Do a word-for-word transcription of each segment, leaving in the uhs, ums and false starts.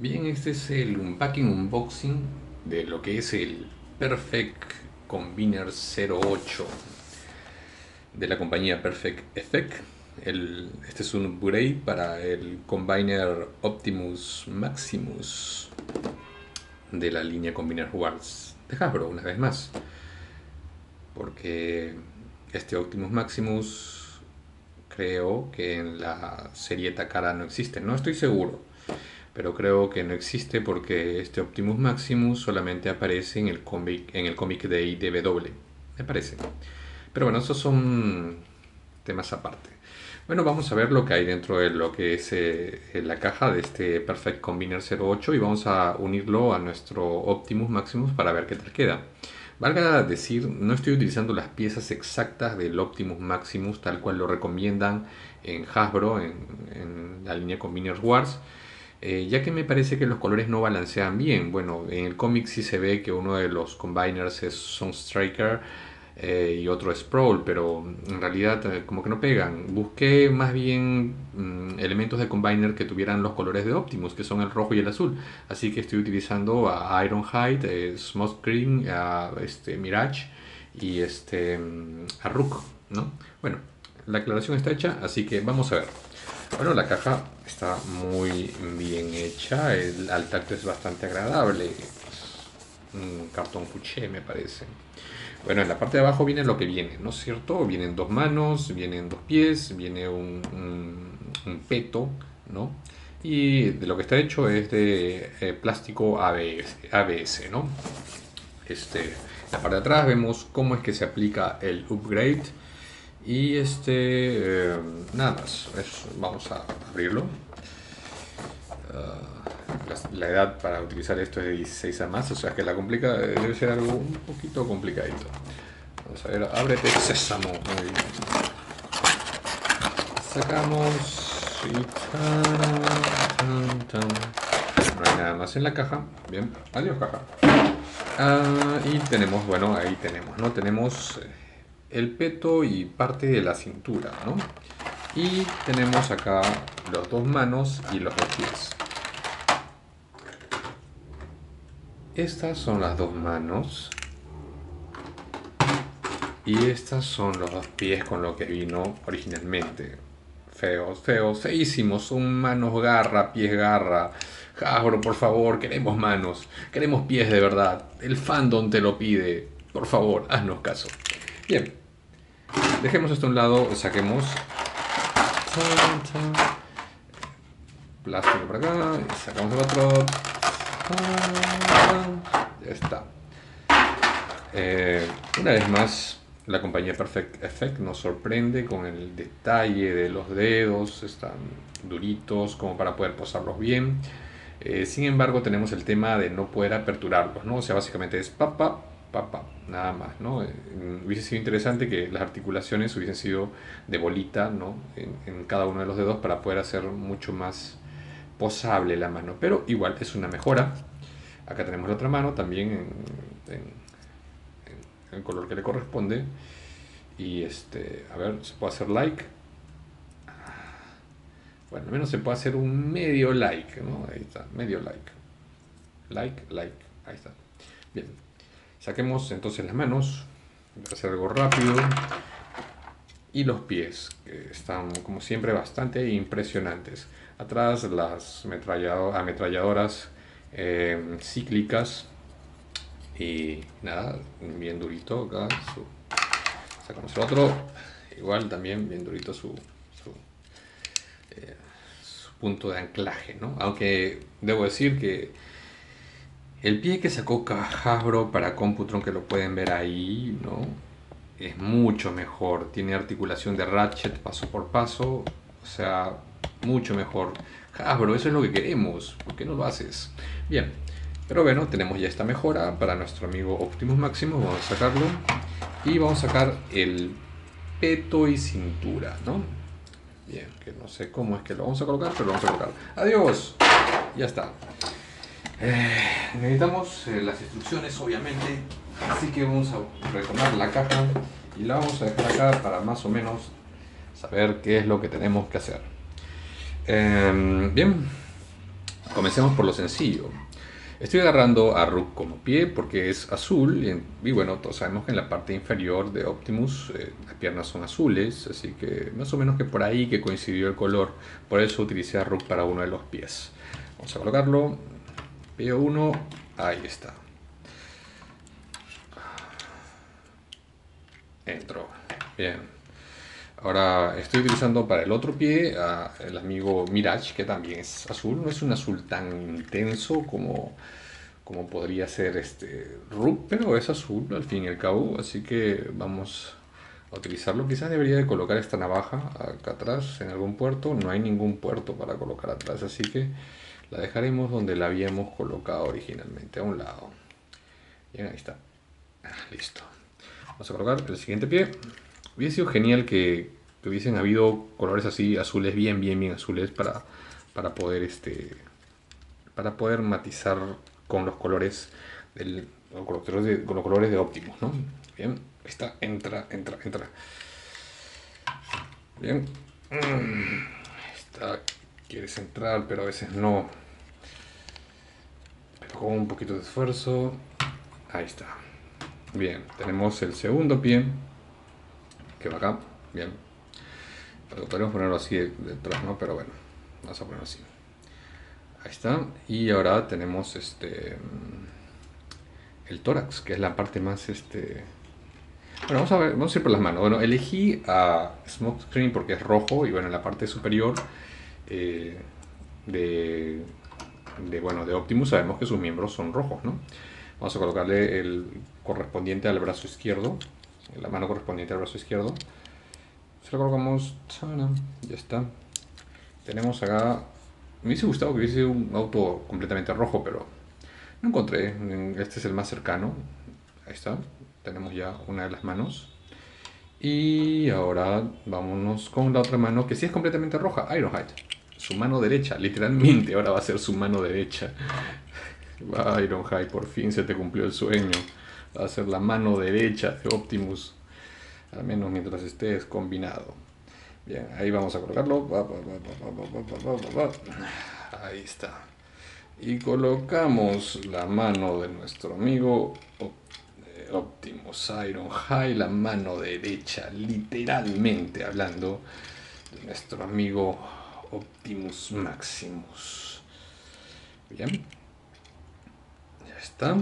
Bien, este es el unpacking, unboxing de lo que es el Perfect Combiner cero ocho de la compañía Perfect Effect. El, este es un upgrade para el Combiner Optimus Maximus de la línea Combiner Wars de Hasbro, una vez más, porque este Optimus Maximus creo que en la serie Takara no existe, no estoy seguro, pero creo que no existe porque este Optimus Maximus solamente aparece en el cómic en el cómic de I D W, me parece. Pero bueno, esos son temas aparte. Bueno, vamos a ver lo que hay dentro de lo que es eh, la caja de este Perfect Combiner cero ocho y vamos a unirlo a nuestro Optimus Maximus para ver qué tal queda. Valga decir, no estoy utilizando las piezas exactas del Optimus Maximus tal cual lo recomiendan en Hasbro, en, en la línea Combiner Wars, eh, ya que me parece que los colores no balancean bien. Bueno, en el cómic sí se ve que uno de los Combiners es Sunstreaker, Eh, y otro es Prowl, pero en realidad eh, como que no pegan. Busqué más bien mmm, elementos de Combiner que tuvieran los colores de Optimus, que son el rojo y el azul. Así que estoy utilizando a Ironhide, eh, Smokescreen, a este, Mirage y este, a Rook, ¿no? Bueno, la aclaración está hecha, así que vamos a ver. Bueno, la caja está muy bien hecha, el, al tacto es bastante agradable. Es un cartón cuché, me parece. Bueno, en la parte de abajo viene lo que viene, ¿no es cierto? Vienen dos manos, vienen dos pies, viene un, un, un peto, ¿no? Y de lo que está hecho es de eh, plástico A B S, A B S, ¿no? Este, en la parte de atrás vemos cómo es que se aplica el upgrade. Y este, eh, nada más, es, vamos a abrirlo. Uh, La edad para utilizar esto es de dieciséis a más, o sea que la complica debe ser algo un poquito complicadito. Vamos a ver, ábrete, sésamo, muy bien. Sacamos y tan, tan, tan. No hay nada más en la caja. Bien, adiós caja. Ah, y tenemos, bueno, ahí tenemos, ¿no? Tenemos el peto y parte de la cintura, ¿no? Y tenemos acá los dos manos y los dos pies. Estas son las dos manos y estas son los dos pies con lo que vino originalmente. Feos, feos, feísimos, son manos garra, pies garra. Hasbro, por favor, queremos manos, queremos pies de verdad. El fandom te lo pide, por favor, haznos caso. Bien, dejemos esto a un lado, saquemos plástico por acá, sacamos el otro. Ya está. Eh, una vez más, la compañía Perfect Effect nos sorprende con el detalle de los dedos, están duritos como para poder posarlos bien. Eh, sin embargo, tenemos el tema de no poder aperturarlos, ¿no? O sea, básicamente es papá, papá, nada más, ¿no? Eh, hubiese sido interesante que las articulaciones hubiesen sido de bolita, ¿no? En, en cada uno de los dedos para poder hacer mucho más posable la mano, pero igual es una mejora. Acá tenemos la otra mano también en, en, en el color que le corresponde. Y este, a ver, se puede hacer like. Bueno, al menos se puede hacer un medio like, ¿no? Ahí está, medio like. Like, like, ahí está. Bien, saquemos entonces las manos. Voy a hacer algo rápido. Y los pies, que están como siempre bastante impresionantes. Atrás las ametrallado, ametralladoras eh, cíclicas y nada, bien durito acá, su, sacamos el otro, igual también bien durito su, su, eh, su punto de anclaje, ¿no? Aunque debo decir que el pie que sacó Hasbro para Computron, que lo pueden ver ahí, ¿no? Es mucho mejor, tiene articulación de ratchet paso por paso, o sea, mucho mejor. Hasbro, eso es lo que queremos, ¿por qué no lo haces? Bien, pero bueno, tenemos ya esta mejora para nuestro amigo Optimus Maximus. Vamos a sacarlo y vamos a sacar el peto y cintura, ¿no? Bien, que no sé cómo es que lo vamos a colocar, pero lo vamos a colocar. ¡Adiós! Ya está. Eh, necesitamos eh, las instrucciones, obviamente, así que vamos a retomar la caja y la vamos a dejar acá para más o menos saber qué es lo que tenemos que hacer. Eh, bien, Comencemos por lo sencillo. Estoy agarrando a Rook como pie porque es azul y, y bueno, todos sabemos que en la parte inferior de Optimus eh, las piernas son azules, así que más o menos que por ahí que coincidió el color, por eso utilicé a Rook para uno de los pies. Vamos a colocarlo, pie uno, ahí está. Entro, bien. Ahora estoy utilizando para el otro pie a el amigo Mirage, que también es azul. No es un azul tan intenso como, como podría ser este Rook, pero es azul al fin y al cabo, así que vamos a utilizarlo. Quizás debería de colocar esta navaja acá atrás en algún puerto. No hay ningún puerto para colocar atrás, así que la dejaremos donde la habíamos colocado originalmente, a un lado. Bien, ahí está. Listo. Vamos a colocar el siguiente pie. Hubiese sido genial que, que hubiesen habido colores así, azules, bien, bien, bien azules, para, para, poder, este, para poder matizar con los colores del, con los colores de, con los colores de Optimus, ¿no? Bien, ahí está, entra, entra, entra. Bien. Está, quieres entrar, pero a veces no. Pero con un poquito de esfuerzo. Ahí está. Bien, tenemos el segundo pie, que va acá, bien. Pero podemos ponerlo así detrás, ¿no? Pero bueno, vamos a ponerlo así. Ahí está. Y ahora tenemos este el tórax, que es la parte más este. Bueno, vamos a ver, vamos a ir por las manos. Bueno, elegí a Smokescreen porque es rojo y bueno, en la parte superior eh, de, de bueno de Optimus sabemos que sus miembros son rojos, ¿no? Vamos a colocarle el correspondiente al brazo izquierdo, la mano correspondiente al brazo izquierdo. Se lo colocamos, ya está. Tenemos acá, me hubiese gustado que hubiese un auto completamente rojo, pero no encontré. Este es el más cercano, ahí está. Tenemos ya una de las manos. Y ahora vámonos con la otra mano, que sí es completamente roja, Ironhide. Su mano derecha, literalmente ahora va a ser su mano derecha. Ironhide, por fin se te cumplió el sueño. Va a ser la mano derecha de Optimus, al menos mientras estés combinado. Bien, ahí vamos a colocarlo. Ahí está. Y colocamos la mano de nuestro amigo Optimus Ironhide, la mano derecha, literalmente hablando, de nuestro amigo Optimus Maximus. Bien. Está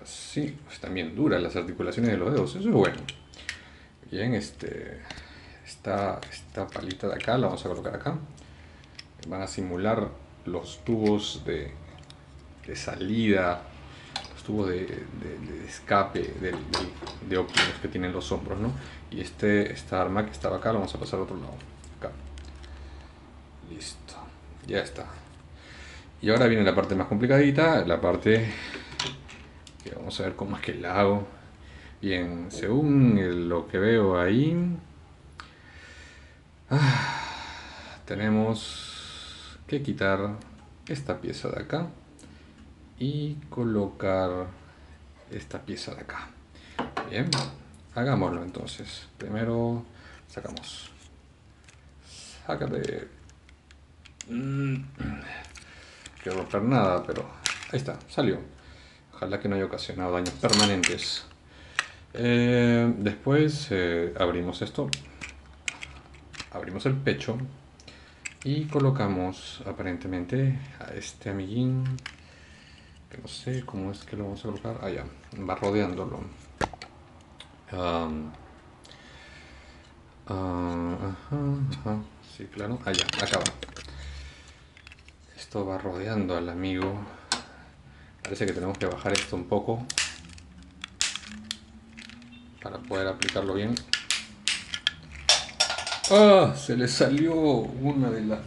así, están bien duras las articulaciones de los dedos, eso es bueno. Bien, este, esta, esta palita de acá la vamos a colocar acá. Van a simular los tubos de, de salida, los tubos de, de, de escape del, de, de Optimus que tienen los hombros, ¿no? Y este, esta arma que estaba acá la vamos a pasar al otro lado, acá. Listo, ya está. Y ahora viene la parte más complicadita, la parte que vamos a ver cómo es que la hago. Bien, según lo que veo ahí, ah, tenemos que quitar esta pieza de acá y colocar esta pieza de acá. Bien, hagámoslo entonces. Primero sacamos. Sácate. Mm. No quiero romper nada, pero ahí está, salió. Ojalá que no haya ocasionado daños permanentes. Eh, después eh, abrimos esto, abrimos el pecho y colocamos aparentemente a este amiguín, que no sé cómo es que lo vamos a colocar. Ah, ya, va rodeándolo. Um, uh, ajá, ajá, sí, claro. Ah, ya, acaba. Esto va rodeando al amigo. Parece que tenemos que bajar esto un poco para poder aplicarlo bien. ¡Ah! Se le salió una de las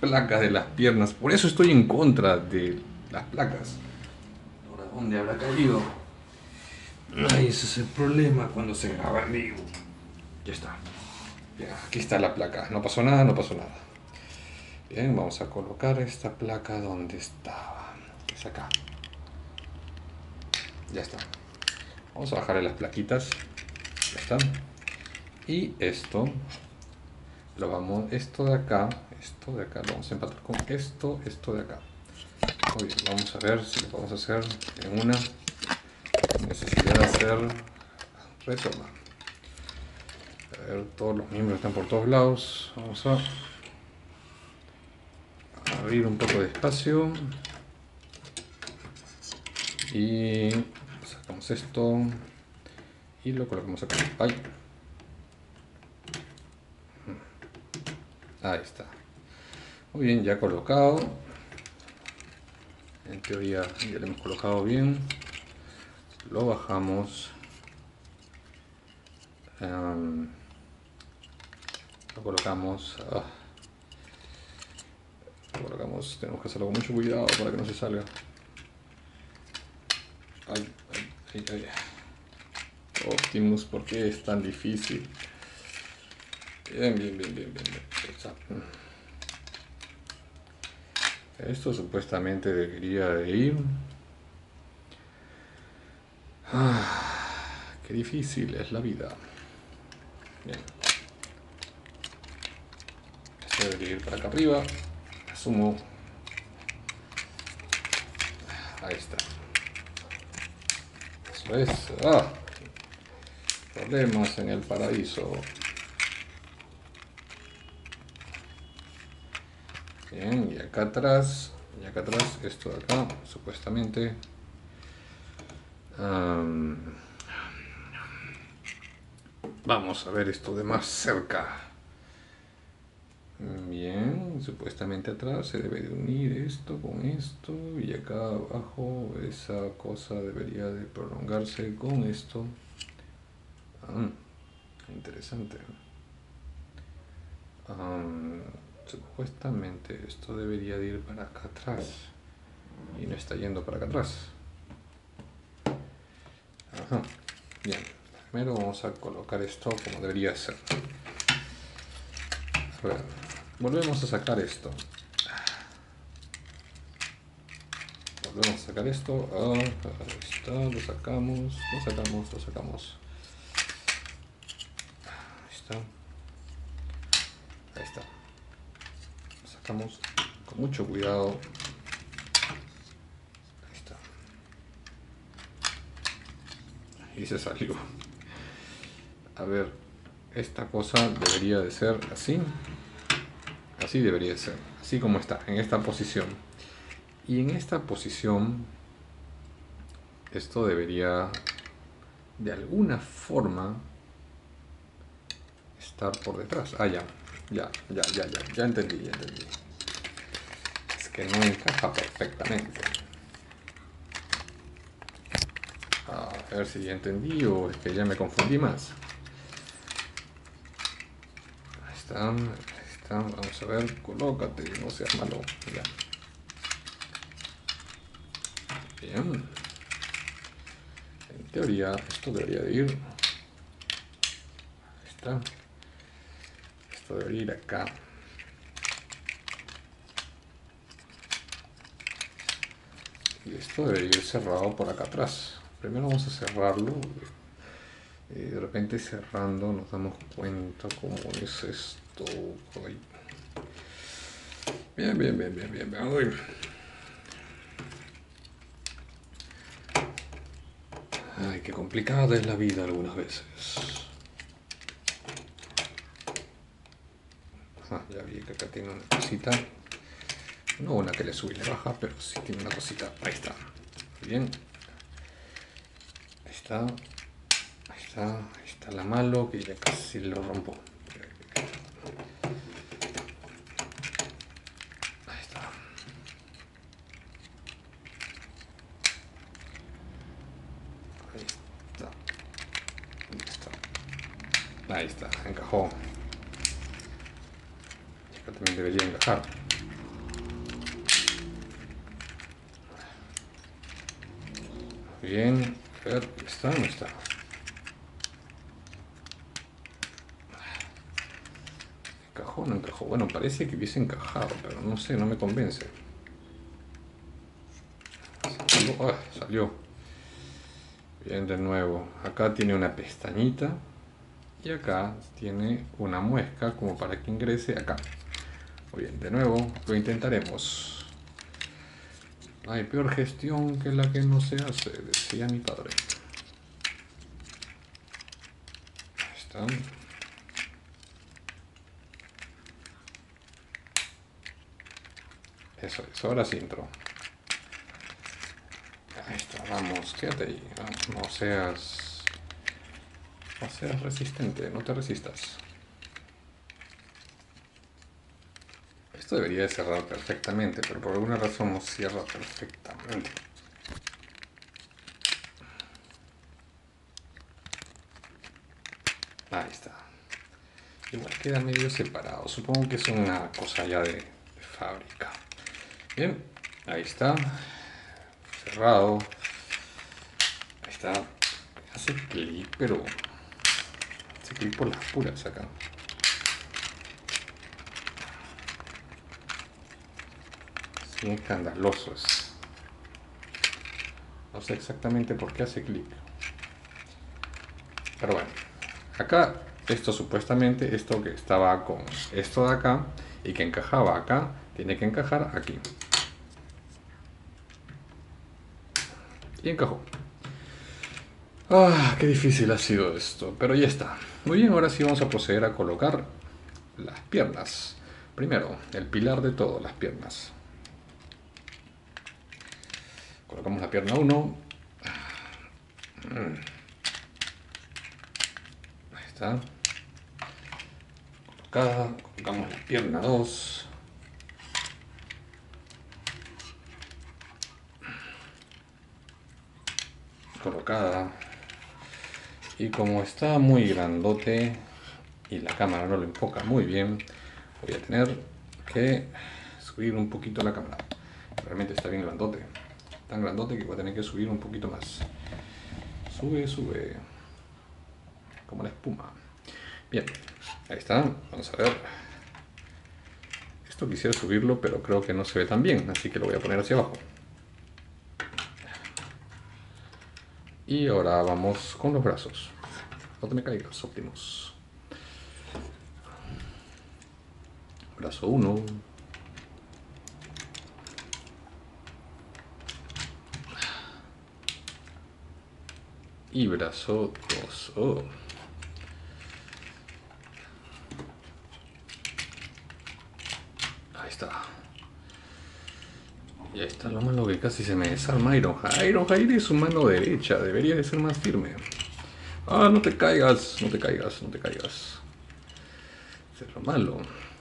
placas de las piernas. Por eso estoy en contra de las placas. ¿Ahora dónde habrá caído? Ay, ese es el problema cuando se graba en vivo. Ya está. Bien, aquí está la placa. No pasó nada, no pasó nada. Bien, vamos a colocar esta placa donde estaba, que es acá. Ya está. Vamos a bajarle las plaquitas. Ya está. Y esto, lo vamos, esto de acá, esto de acá, lo vamos a empatar con esto, esto de acá. Muy bien, vamos a ver si lo podemos hacer en una. Necesidad de hacer retornar. A ver, todos los miembros están por todos lados. Vamos a abrir un poco de espacio. Y sacamos esto y lo colocamos acá. Ahí, ahí está. Muy bien, ya colocado. En teoría ya lo hemos colocado bien. Lo bajamos. Um, lo colocamos. Ah. Lo colocamos. Tenemos que hacerlo con mucho cuidado para que no se salga. Ay, ay, ay, ay. Optimus, ¿por qué es tan difícil? Bien, bien, bien, bien, bien, bien. Esto supuestamente debería de ir. Ah, qué difícil es la vida. Bien. Esto debería ir para acá arriba. Asumo. Ahí está. Eso es. Ah. Problemas en el paraíso. Bien, y acá atrás, y acá atrás, esto de acá, supuestamente. Um, vamos a ver esto de más cerca. Bien, supuestamente atrás se debe de unir esto con esto, y acá abajo esa cosa debería de prolongarse con esto. Ah, interesante. Um, Supuestamente esto debería de ir para acá atrás y no está yendo para acá atrás. Ajá. Bien, primero vamos a colocar esto como debería ser. A ver, volvemos a sacar esto. Volvemos a sacar esto. Ah, ahí está, lo sacamos, lo sacamos, lo sacamos. Ahí está. Ahí está. Con mucho cuidado. Ahí está. Y se salió. A ver, esta cosa debería de ser así. Así debería de ser. Así como está, en esta posición. Y en esta posición, esto debería de alguna forma estar por detrás. Ah, ya. Ya, ya, ya, ya, ya entendí, ya entendí. Es que no encaja perfectamente. A ver si ya entendí o es que ya me confundí más. Ahí está, ahí está. Vamos a ver, colócate, no seas malo. Ya. Bien. En teoría, esto debería de ir. Ahí está. Debería ir acá. Y esto debería ir cerrado por acá atrás. Primero vamos a cerrarlo. Y de repente cerrando nos damos cuenta cómo es esto. Ay. Bien, bien, bien, bien, bien, bien. Ay. Ay, qué complicada es la vida algunas veces. Ah, ya vi que acá tiene una cosita. No una que le sube y le baja, pero sí tiene una cosita. Ahí está. Bien. Ahí está. Ahí está. Ahí está la malo que ya casi lo rompo. Ahí está. Ahí está. Ahí está. Ahí está. Encajó. También debería encajar. Bien, a ver, ¿está o no está? ¿Encajó o no encajó? Bueno, parece que hubiese encajado, pero no sé, no me convence. Salió, ah, salió. Bien, de nuevo. Acá tiene una pestañita y acá tiene una muesca como para que ingrese acá. Muy bien, de nuevo, lo intentaremos. No hay peor gestión que la que no se hace, decía mi padre. Ahí está. Eso es, ahora sí entro. Ahí está, vamos, quédate ahí. No seas... No seas resistente, no te resistas. Esto debería de cerrar perfectamente, pero por alguna razón no cierra perfectamente. Ahí está. Igual queda medio separado. Supongo que es una cosa ya de, de fábrica. Bien, ahí está. Cerrado. Ahí está. Hace clic, pero... hace clic por las puras acá. Bien escandaloso es. No sé exactamente por qué hace clic. Pero bueno. Acá, esto supuestamente, esto que estaba con esto de acá y que encajaba acá, tiene que encajar aquí. Y encajó. Ah, qué difícil ha sido esto. Pero ya está. Muy bien, ahora sí vamos a proceder a colocar las piernas. Primero, el pilar de todo, las piernas. Colocamos la pierna uno. Ahí está. Colocada. Colocamos la pierna dos. Colocada. Y como está muy grandote y la cámara no lo enfoca muy bien, voy a tener que subir un poquito la cámara. Realmente está bien grandote. Tan grandote que voy a tener que subir un poquito más. Sube, sube. Como la espuma. Bien, ahí está. Vamos a ver. Esto quisiera subirlo, pero creo que no se ve tan bien. Así que lo voy a poner hacia abajo. Y ahora vamos con los brazos. No te me caigas, Optimus. Brazo uno. Y brazo dos. Oh. Ahí está. Y ahí está lo malo que casi se me desarma Ironhide. Ironhide es su mano derecha. Debería de ser más firme. Ah, no te caigas. No te caigas. No te caigas. Eso es lo malo.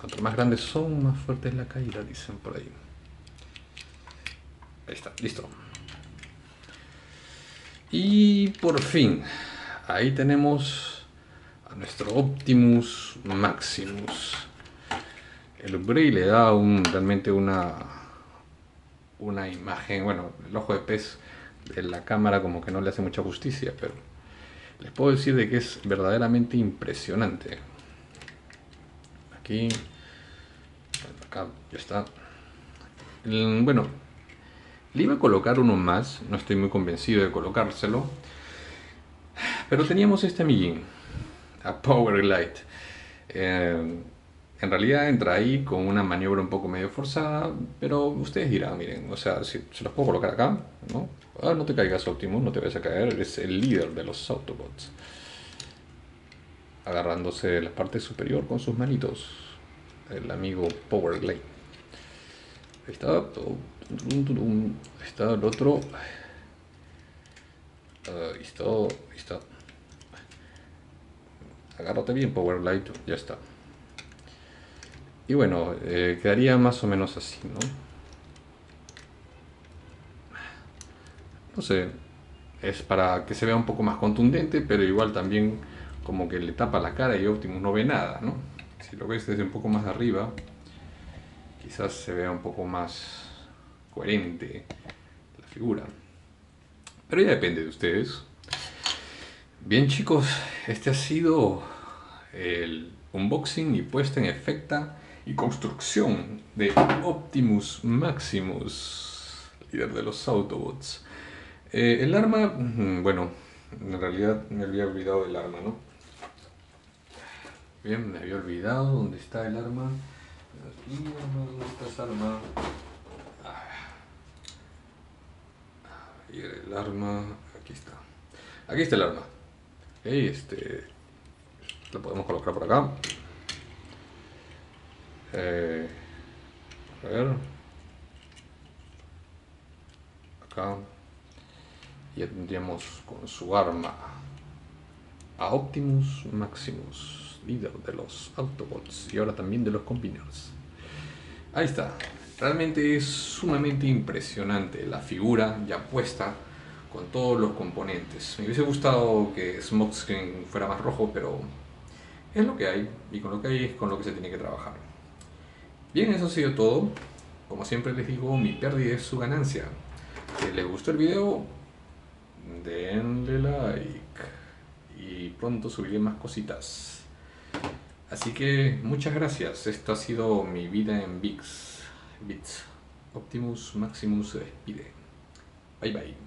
Cuanto más grandes son, más fuerte es la caída, dicen por ahí. Ahí está. Listo. Y por fin, ahí tenemos a nuestro Optimus Maximus. El upgrade le da un, realmente una, una imagen, bueno, el ojo de pez de la cámara como que no le hace mucha justicia, pero les puedo decir de que es verdaderamente impresionante. Aquí, acá ya está. Bueno. Le iba a colocar uno más, no estoy muy convencido de colocárselo. Pero teníamos este amiguín, a Powerglide. Eh, en realidad entra ahí con una maniobra un poco medio forzada, pero ustedes dirán, miren, o sea, si se los puedo colocar acá, ¿no? Ah, no te caigas, Optimus, no te vayas a caer, eres el líder de los Autobots. Agarrándose de la parte superior con sus manitos, el amigo Powerglide. Ahí está todo. Ahí está el otro. Ahí está, ahí está. Agárrate bien, Powerglide. Ya está. Y bueno, eh, quedaría más o menos así, ¿no? No sé. Es para que se vea un poco más contundente, pero igual también como que le tapa la cara y Optimus no ve nada, ¿no? Si lo ves desde un poco más de arriba, quizás se vea un poco más coherente la figura, pero ya depende de ustedes. Bien, chicos, este ha sido el unboxing y puesta en efecta y construcción de Optimus Maximus, líder de los Autobots. Eh, el arma, bueno, en realidad me había olvidado del arma, ¿no? Bien, me había olvidado dónde está el arma. Aquí no estás armado. Y el arma, aquí está. Aquí está el arma. Y este lo podemos colocar por acá. Eh, a ver. Acá. Ya tendríamos con su arma a Optimus Maximus, líder de los Autobots y ahora también de los Combiners. Ahí está. Realmente es sumamente impresionante la figura ya puesta con todos los componentes. Me hubiese gustado que Smokescreen fuera más rojo, pero es lo que hay, y con lo que hay es con lo que se tiene que trabajar. Bien, eso ha sido todo. Como siempre les digo, mi pérdida es su ganancia. Si les gustó el video, denle like, y pronto subiré más cositas. Así que muchas gracias. Esto ha sido Mi Vida en Bits. Bits. Optimus Maximus se despide. Bye bye.